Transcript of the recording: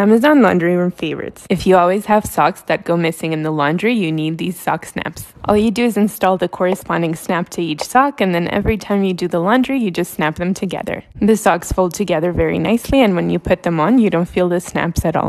Amazon laundry room favorites. If you always have socks that go missing in the laundry, you need these sock snaps. All you do is install the corresponding snap to each sock, and then every time you do the laundry, you just snap them together. The socks fold together very nicely, and when you put them on, you don't feel the snaps at all.